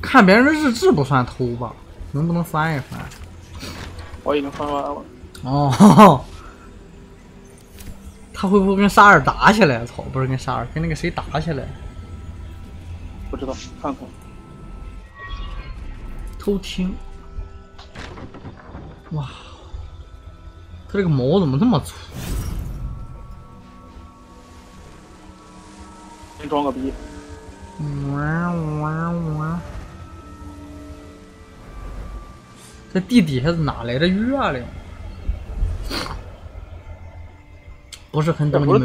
看别人的日志不算偷吧？能不能翻一翻？我已经翻完了。哦呵呵，他会不会跟沙尔打起来？操，不是跟沙尔，跟那个谁打起来？不知道，看看。偷听。哇，他这个毛怎么这么粗？ 先装个逼！这地底下哪来的月亮？不是很懂你们。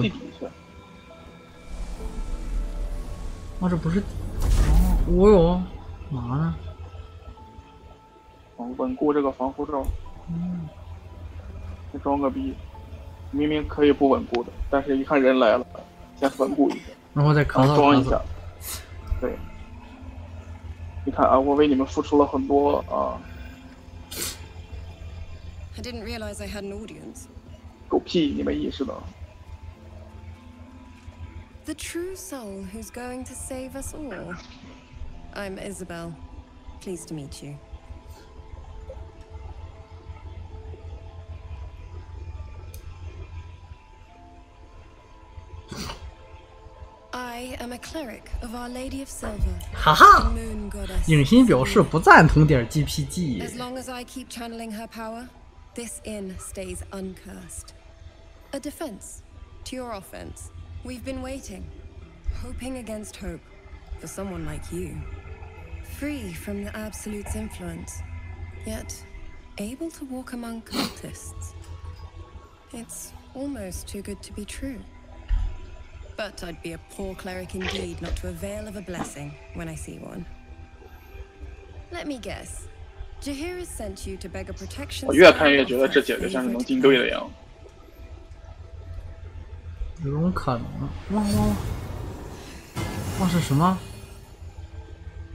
我这不是，我有嘛呢？稳固这个防护罩。嗯。先装个逼！明明可以不稳固的，但是一看人来了，先稳固一下。 然后再咳嗽装一下，对，你看啊，我为你们付出了很多啊。狗屁，你没意识到。The true soul who's going to save us all. I'm Isobel. Pleased to meet you. 哈哈，影心表示不赞同点 GPG。But I'd be a poor cleric indeed not to avail of a blessing when I see one. Let me guess, Jahira sent you to beg a protection. 我越看越觉得这姐姐像是能进队的样子。有种可能，哇！是什么？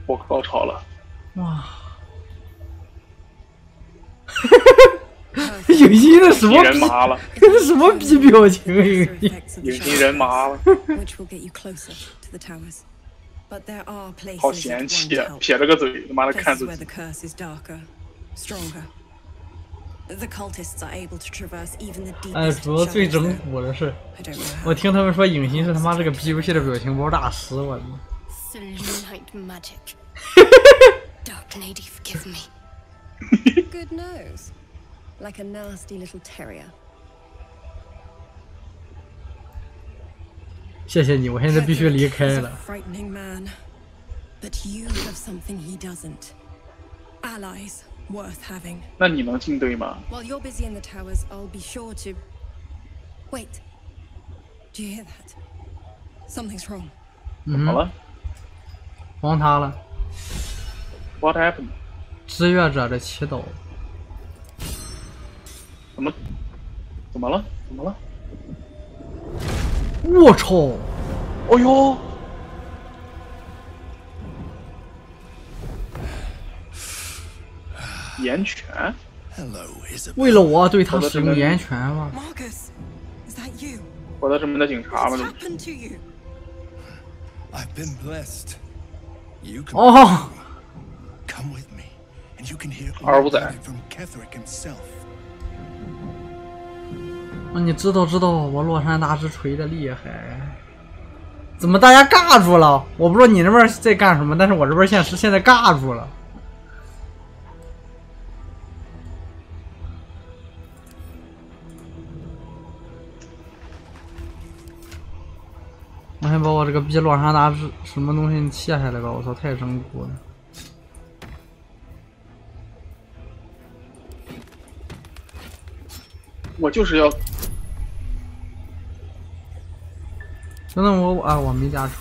我高潮了！哇！影星的什么逼？什么逼表情？影星人麻了，好嫌弃啊！撇了个嘴，他妈的看自己。哎，主要最整蛊的是，我听他们说影星是他妈这个 P U P 的表情包大师，我操！Like a nasty little terrier. 谢谢你，我现在必须离开了。Frightening man, but you have something he doesn't. Allies worth having. 那你能进队吗 ？While you're busy in the towers, I'll be sure to. Wait. Do you hear that? Something's wrong. 好了，黄他了。What happened? 志愿者的祈祷。 怎么了？怎么了？我操！哎呦！岩泉？为了我对他使用岩泉吗？我的什么的警察吗？哦！二五仔。 你知道我洛杉大师锤的厉害，怎么大家尬住了？我不知道你那边在干什么，但是我这边现在尬住了。我先把我这个逼洛杉大师什么东西卸下来吧，我操，太整蛊了。 我就是要，真的我啊，我没加成。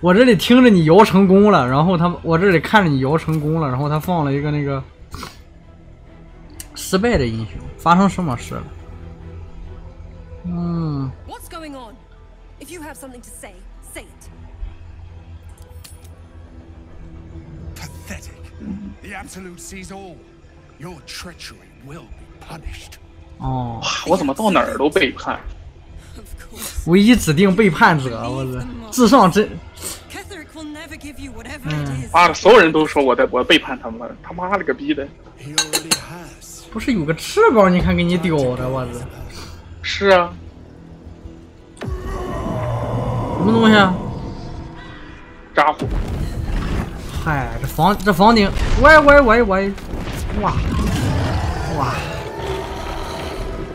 我这里听着你摇成功了，然后我这里看着你摇成功了，然后他放了一个那个失败的英雄，发生什么事了？嗯。The absolute sees all. Your treachery will be punished. 哦，我怎么到哪儿都背叛？唯一指定背叛者，我操！智上真。妈的，所有人都说我背叛他们了，他妈了个逼的！不是有个翅膀？你看给你叼的，我操！是啊。什么东西啊？家伙！嗨，这房顶，喂！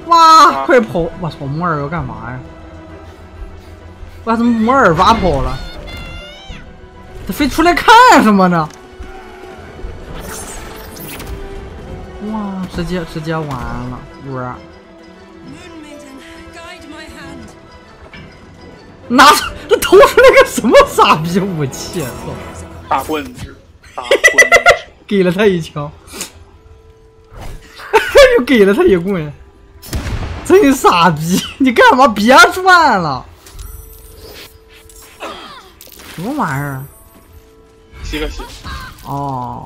哇！快跑！我操，摩尔要干嘛呀？哇，怎么摩尔抓跑了？他飞出来看什么呢？哇，直接完了，我。拿这投出来个什么傻逼武器啊！大棍子，给了他一枪，又给了他一棍，真傻逼！你干嘛？别转了，什么玩意儿？洗个洗。哦。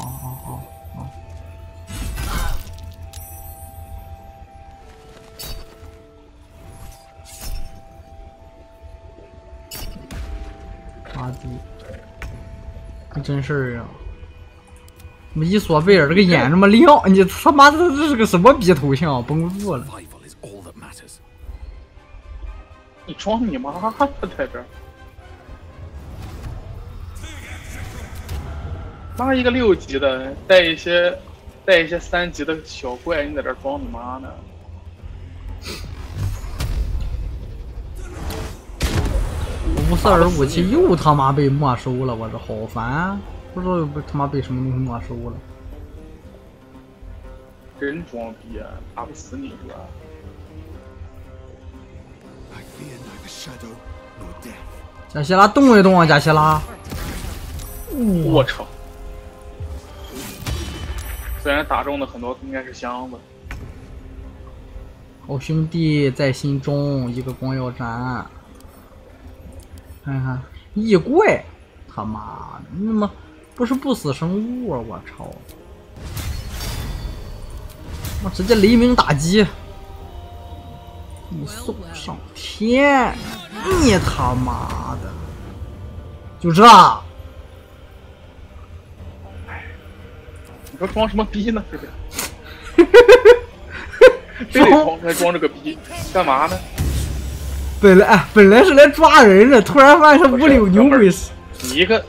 妈的，跟真事儿一样。怎么伊索贝尔这个眼这么亮？你他妈的这是个什么逼头像？绷不住了。你装你妈的在这儿！妈一个6级的，带一些3级的小怪，你在这装你妈呢？54武器又他妈被没收了，我这好烦啊！不知道他妈被什么东西没收了。真装逼啊！打不死你是吧？贾希拉动一动啊，贾希拉！我操！虽然打中的很多应该是箱子。好兄弟在心中，一个光耀斩。看看异怪，他妈的，那么不是不死生物啊！我操！我直接雷鸣打击，你送上天！你他妈的，就这！你说装什么逼呢？是不是？非得装这个逼，干嘛呢？本来是来抓人的，突然发现他屋里有牛鬼。你一个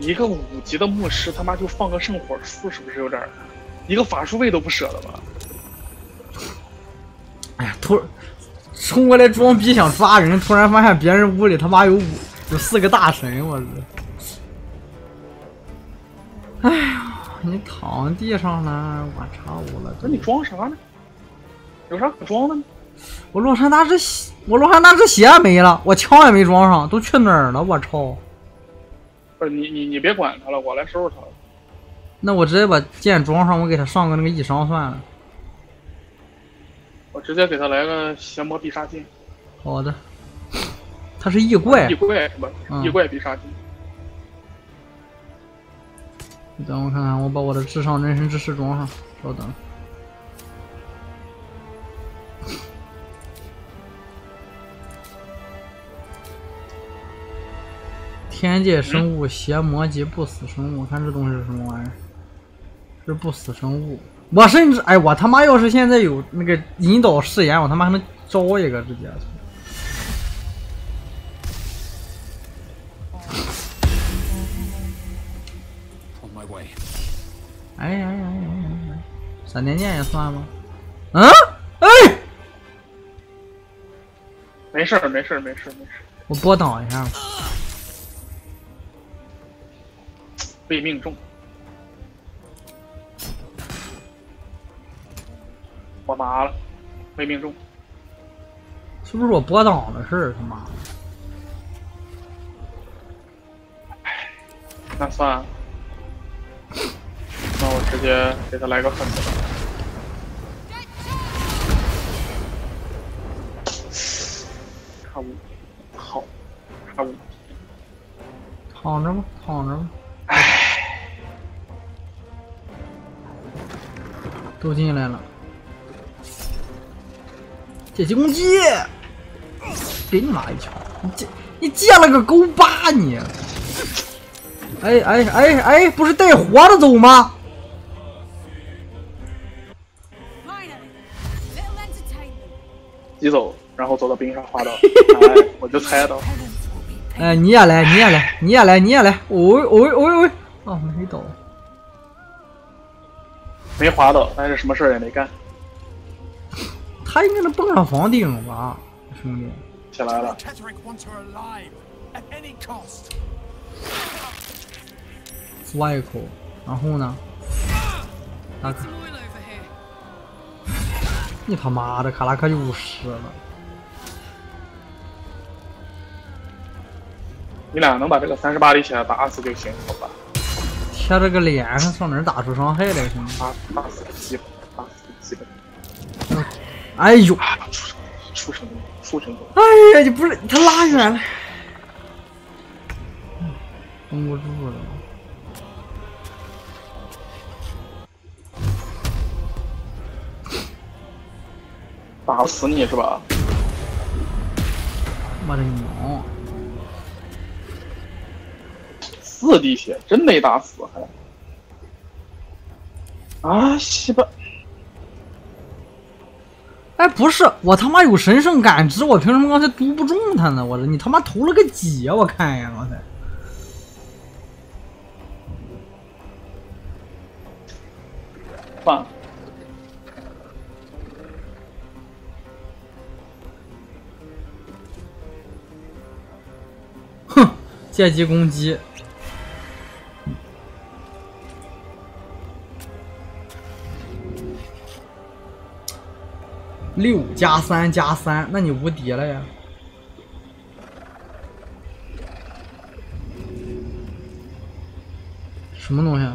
5级的牧师，他妈就放个圣火术，是不是有点？一个法术位都不舍得吧？哎呀，冲过来装逼想抓人，突然发现别人屋里他妈有4个大神，我这。哎呀，你躺地上了，我操我了！那你装啥呢？有啥可装的呢？我洛杉矶鞋没了，我枪也没装上，都去哪儿了？我操！不是你别管他了，我来收拾他了。那我直接把剑装上，我给他上个那个一伤算了。我直接给他来个邪魔必杀剑。好的。他是异怪。异怪是吧？异怪必杀剑。你等我看看，我把我的至上真身之石装上，稍等。天界生物、邪魔及不死生物，看这东西是什么玩意儿？是不死生物。我甚至，哎，我他妈要是现在有那个引导誓言，我他妈还能招一个直接。哎，闪电剑也算吗？啊？哎，没事。我拨挡一下。被命中，我麻了，被命中，是不是我拨挡的事儿？他妈的！哎，那算了，那我直接给他来个狠的，差5，躺着吧。唉，都进来了，解击攻击！给你来一拳！你借了个勾八你！哎！不是带活着走吗？你走，然后走到冰上滑倒，哎，我就猜到。哎，你也来！我！哦，没倒，没滑倒，但是什么事也没干。 他应该能蹦上房顶了吧，兄弟！起来了。挖一口，然后呢？打卡。你他妈的，卡拉克就50了。你俩能把这个38立起来打死就行，好吧？贴着个脸上哪打出伤害来，兄弟？打死基本。 哎呦！出成功！哎呀，你不是他拉远了，绷不住了。打不死你是吧？妈的娘！4滴血，真没打死还。啊，西吧。 哎，不是，我他妈有神圣感知，我凭什么刚才读不中他呢？我的，你他妈投了个几啊？我看一眼刚才。放。哼，借机攻击。 6+3+3，那你无敌了呀！什么东西？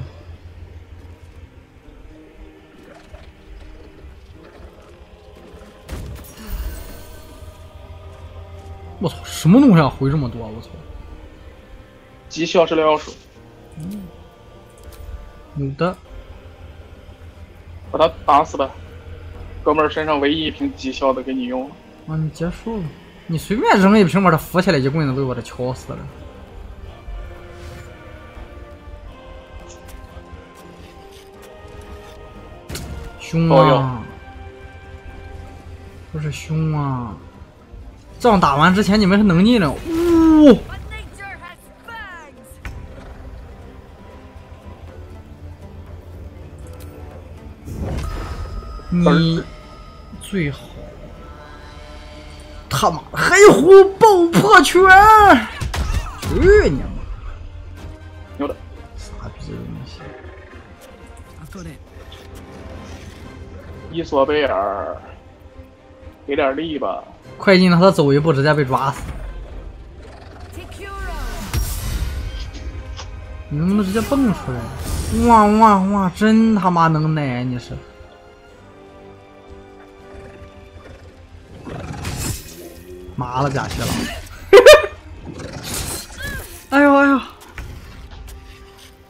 我操，什么东西啊？回这么多，我操！急消失疗药水。嗯，有的，把他打死吧。 哥们儿身上唯一一瓶极效的给你用了。啊，你结束了，你随便扔一瓶，把他扶起来，一棍子被我这敲死了。凶啊！不是凶啊！仗打完之前你们还能进了，呜、哦！你。 最好，他妈黑狐爆破拳！去你妈！有的，傻逼东西！伊索贝尔，给点力吧！快进让他走一步，直接被抓死！你能不能直接蹦出来？哇！真他妈能耐，你是！ 麻了吧唧了！哎呦！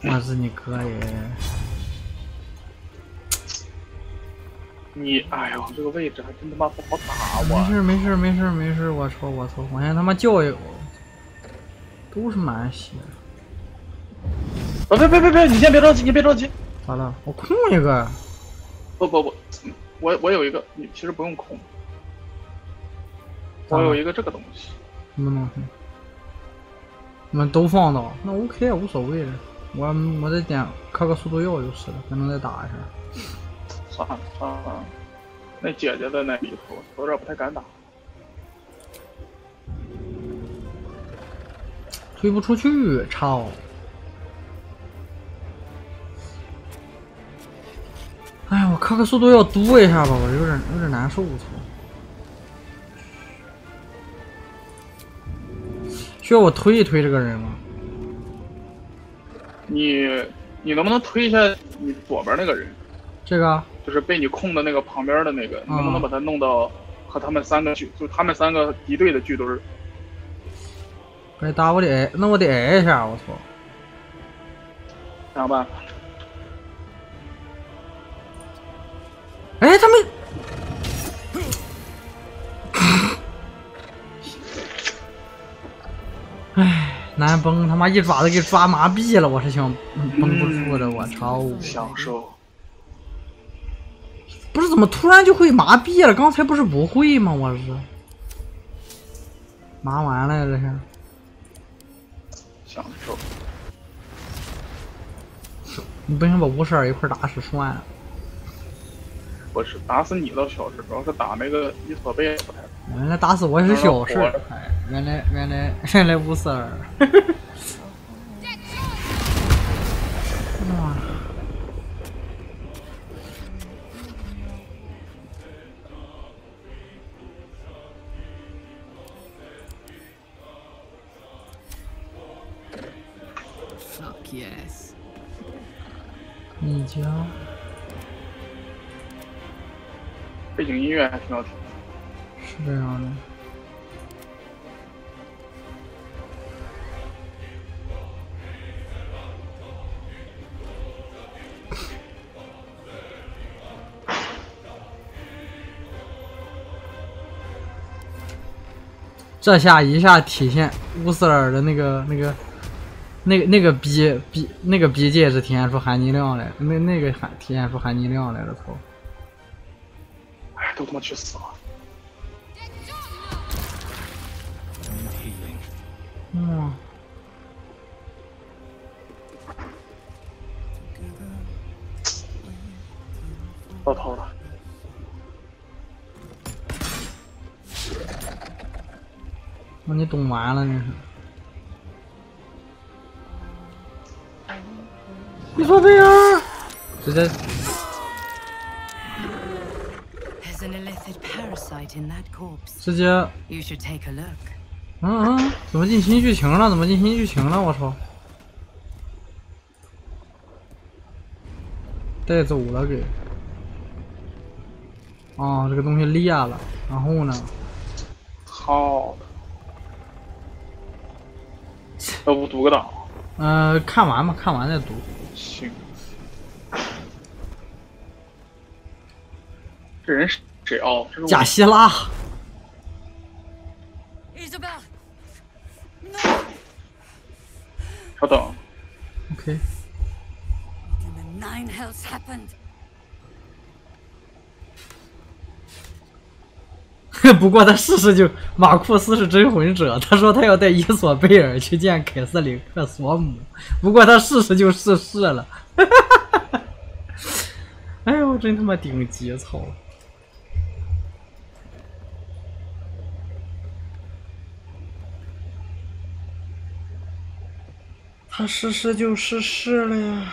我是你哥耶！你哎呦，这个位置还真他妈不好打我！没事，我操！我先他妈叫一口，都是满血。啊别！你先别着急，咋了？我控一个。不，我有一个，你其实不用控。 我有一个这个东西，什么东西？你们都放到那 OK 无所谓了。我再点开个速度药就是了，还能再打一下。算了，那姐姐在那里头，我有点不太敢打。推不出去，操！哎呀，我开个速度药嘟一下吧，我有点难受，我操！ 需要我推一推这个人吗？你能不能推一下你左边那个人？这个就是被你控的那个旁边的那个，你能不能把他弄到和他们三个敌对的剧堆？该打我得挨，那我得挨一下，我操！想办法。哎，他们。哎，难崩他妈一爪子给抓麻痹了，我是想崩不住了，我操！享受。不是怎么突然就会麻痹了？刚才不是不会吗？我是麻完了这是。享受。你不行，把吴十二一块打死算了。 不是打死你倒小事，主要是打那个伊索贝不太。原来打死我是小事，原来无事儿。哇！Fuck yes！ 你家。 背景音乐还挺好听，是这样的。这下一下体现乌瑟尔的那个逼戒指体现出含金量来，体现出含金量来了，操！ 都他妈去死了！嗯。到头了。那你懂完了，你是？你说贝尔？直接。 直接，怎么进新剧情了？我操！带走了给。哦，这个东西裂了，然后呢？好要不读个档？看完吧，看完再读。行。这人是。 谁哦？贾希拉。稍等。OK。不过他试试就，马库斯是真魂者，他说他要带伊索贝尔去见凯瑟琳克索姆，不过他试试就试试了。哎呦，真他妈顶级，操！ 他试试就试试了呀。